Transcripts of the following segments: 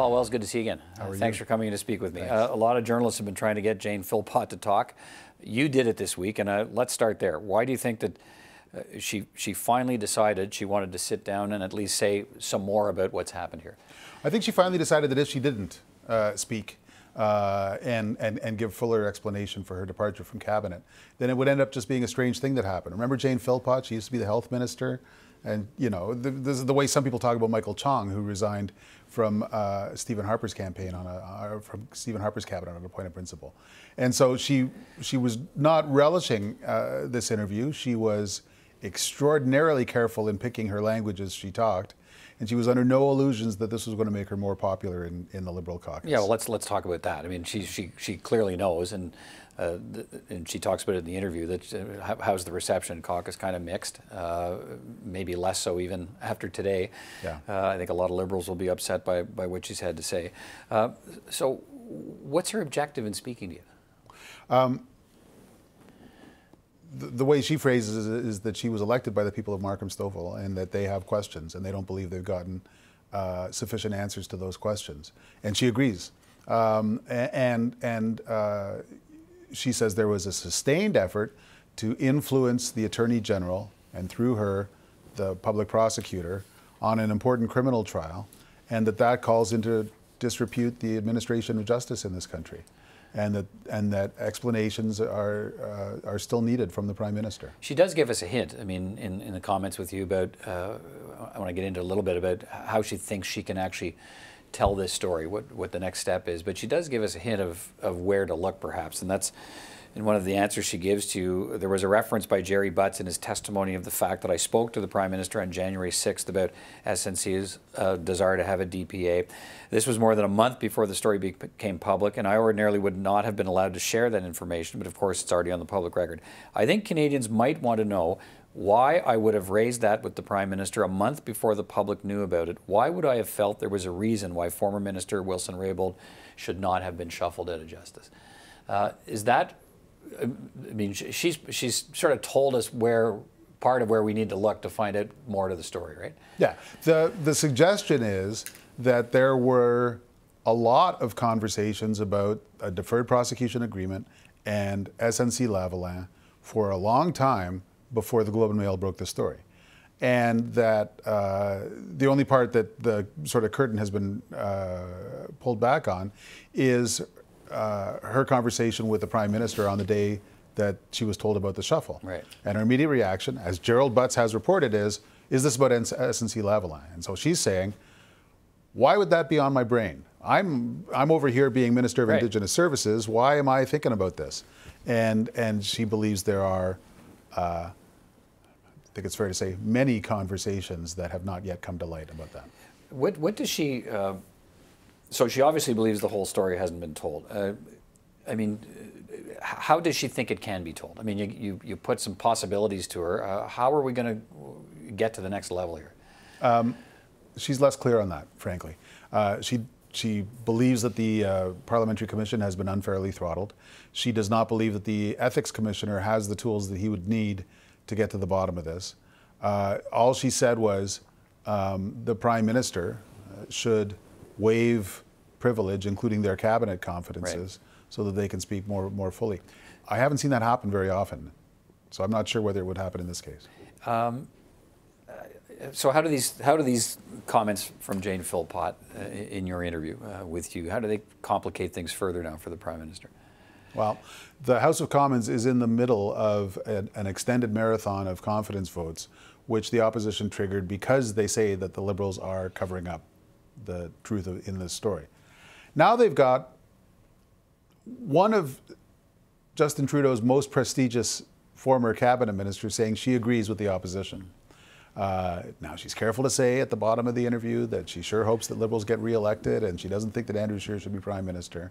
Paul Wells, good to see you again. How are you? Thanks for coming in to speak with me. A lot of journalists have been trying to get Jane Philpott to talk. You did it this week, and let's start there. Why do you think that she finally decided she wanted to sit down and at least say some more about what's happened here? I think she finally decided that if she didn't speak and give fuller explanation for her departure from cabinet, then it would end up just being a strange thing that happened. Remember Jane Philpott? She used to be the health minister. And, you know, this is the way some people talk about Michael Chong, who resigned from Stephen Harper's campaign on a, from Stephen Harper's cabinet on a point of principle. And so she was not relishing this interview. She was extraordinarily careful in picking her language as she talked. And she was under no illusions that this was going to make her more popular in the Liberal caucus. Yeah, well, let's talk about that. I mean, she clearly knows, and she talks about it in the interview, that how's the reception caucus kind of mixed, maybe less so even after today. Yeah. I think a lot of Liberals will be upset by what she's had to say. So what's her objective in speaking to you? The way she phrases it is that she was elected by the people of Markham Stouffville and that they have questions and they don't believe they've gotten sufficient answers to those questions. And she agrees. She says there was a sustained effort to influence the Attorney General and through her, the public prosecutor, on an important criminal trial, and that that calls into disrepute the administration of justice in this country. And that explanations are still needed from the Prime Minister. She does give us a hint, I mean, in the comments with you about, I want to get into a little bit about how she thinks she can actually tell this story, what the next step is, but she does give us a hint of where to look perhaps, and that's in one of the answers she gives to you. There was a reference by Gerald Butts in his testimony of the fact that I spoke to the Prime Minister on January 6th about SNC's desire to have a DPA. This was more than a month before the story became public, and I ordinarily would not have been allowed to share that information, but of course it's already on the public record. I think Canadians might want to know why I would have raised that with the Prime Minister a month before the public knew about it. Why would I have felt there was a reason why former Minister Wilson-Raybould should not have been shuffled out of justice? Is that... I mean, she's sort of told us part of where we need to look to find out more to the story, right? Yeah. The suggestion is that there were a lot of conversations about a deferred prosecution agreement and SNC-Lavalin for a long time before the Globe and Mail broke the story. And that the only part that the sort of curtain has been pulled back on is her conversation with the Prime Minister on the day that she was told about the shuffle. Right. And her immediate reaction, as Gerald Butts has reported, is this about SNC-Lavalin? And so she's saying, why would that be on my brain? I'm over here being Minister of Indigenous Services. Why am I thinking about this? And she believes there are, I think it's fair to say, many conversations that have not yet come to light about that. What does she... So she obviously believes the whole story hasn't been told. I mean, how does she think it can be told? I mean, you put some possibilities to her. How are we going to get to the next level here? She's less clear on that, frankly. She believes that the Parliamentary Commission has been unfairly throttled. She does not believe that the Ethics Commissioner has the tools that he would need to get to the bottom of this. All she said was the Prime Minister should waive privilege, including their cabinet confidences, so that they can speak more fully. I haven't seen that happen very often, so I'm not sure whether it would happen in this case. So how do these comments from Jane Philpott in your interview with you, how do they complicate things further now for the Prime Minister? Well, the House of Commons is in the middle of an extended marathon of confidence votes, which the opposition triggered because they say that the Liberals are covering up the truth in this story. Now they've got one of Justin Trudeau's most prestigious former cabinet ministers saying she agrees with the opposition. Now she's careful to say at the bottom of the interview that she sure hopes that Liberals get re-elected and she doesn't think that Andrew Scheer should be Prime Minister,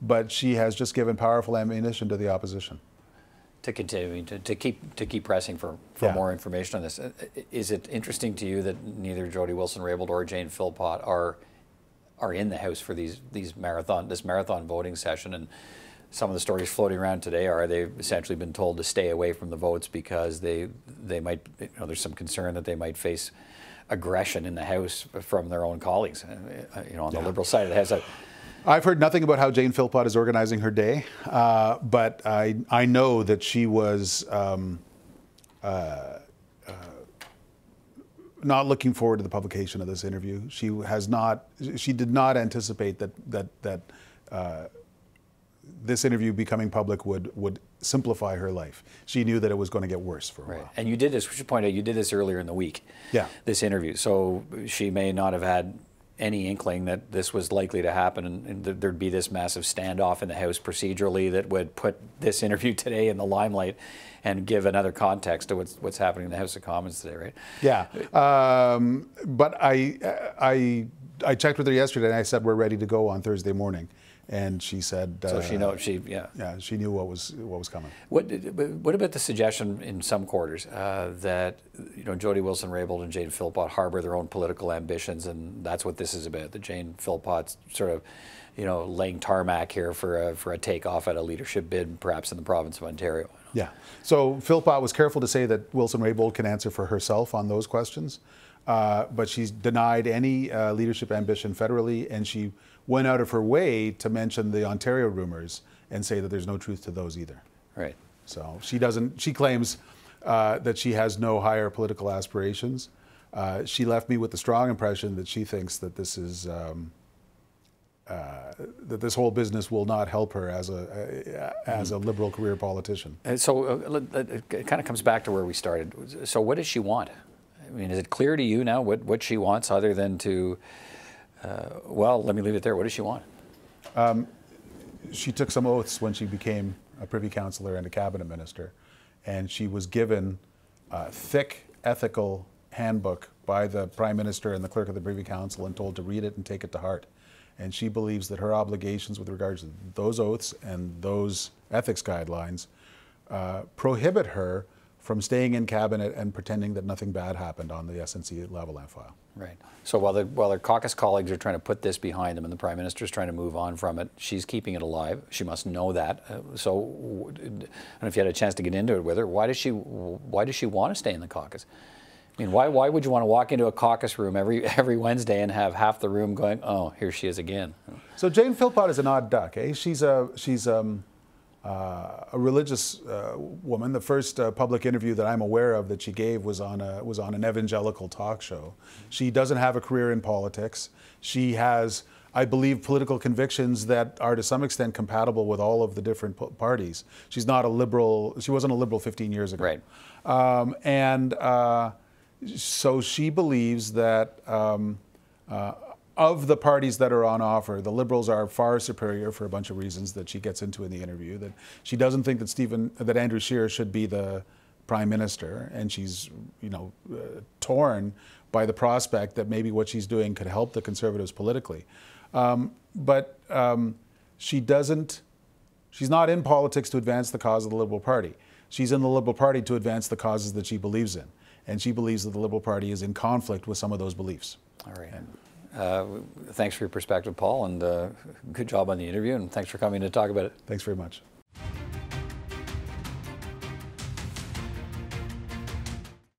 but she has just given powerful ammunition to the opposition. To continue to keep pressing for more information on this. Is it interesting to you that neither Jody Wilson-Raybould or Jane Philpott are in the House for this marathon voting session? And some of the stories floating around today are they've essentially been told to stay away from the votes because they might, you know, there's some concern that they might face aggression in the House from their own colleagues, you know, on the Liberal side of the House. I've heard nothing about how Jane Philpott is organizing her day, but I know that she was not looking forward to the publication of this interview. She has not. She did not anticipate that this interview becoming public would simplify her life. She knew that it was going to get worse for a while. And you did this. We should point out you did this earlier in the week. Yeah. This interview. So she may not have had any inkling that this was likely to happen and there'd be this massive standoff in the House procedurally that would put this interview today in the limelight and give another context to what's happening in the House of Commons today, right? Yeah. But I checked with her yesterday and I said, we're ready to go on Thursday morning. And she said, so she knows, she knew what was coming. What about the suggestion in some quarters that Jody Wilson-Raybould and Jane Philpott harbor their own political ambitions, and that's what this is about? That Jane Philpott's sort of, laying tarmac here for a takeoff at a leadership bid, perhaps in the province of Ontario. Yeah. So Philpott was careful to say that Wilson-Raybould can answer for herself on those questions, but she's denied any leadership ambition federally, and she went out of her way to mention the Ontario rumors and say that there's no truth to those either. Right. So she doesn't. She claims that she has no higher political aspirations. She left me with the strong impression that she thinks that this is that this whole business will not help her as a liberal career politician. And so it kind of comes back to where we started. So what does she want? I mean, is it clear to you now what she wants, other than to? Well, let me leave it there. What does she want? She took some oaths when she became a privy councillor and a cabinet minister, and she was given a thick ethical handbook by the Prime Minister and the clerk of the Privy Council and told to read it and take it to heart. And she believes that her obligations with regards to those oaths and those ethics guidelines prohibit her from staying in cabinet and pretending that nothing bad happened on the SNC-Lavalin file. Right. So while their caucus colleagues are trying to put this behind them and the Prime Minister is trying to move on from it, she's keeping it alive. She must know that. So I don't know if you had a chance to get into it with her. Why does she want to stay in the caucus? I mean, why would you want to walk into a caucus room every Wednesday and have half the room going, "Oh, here she is again." So Jane Philpott is an odd duck, eh? She's a religious woman. The first public interview that I'm aware of that she gave was on an evangelical talk show. She doesn't have a career in politics. She has, I believe, political convictions that are to some extent compatible with all of the different parties. She's not a liberal. She wasn't a liberal 15 years ago. Right. So she believes that of the parties that are on offer, the Liberals are far superior for a bunch of reasons that she gets into in the interview. That she doesn't think that Andrew Scheer should be the Prime Minister, and she's torn by the prospect that maybe what she's doing could help the Conservatives politically. But she doesn't. She's not in politics to advance the cause of the Liberal Party. She's in the Liberal Party to advance the causes that she believes in, and she believes that the Liberal Party is in conflict with some of those beliefs. All right. Thanks for your perspective, Paul, and good job on the interview, and thanks for coming to talk about it. Thanks very much.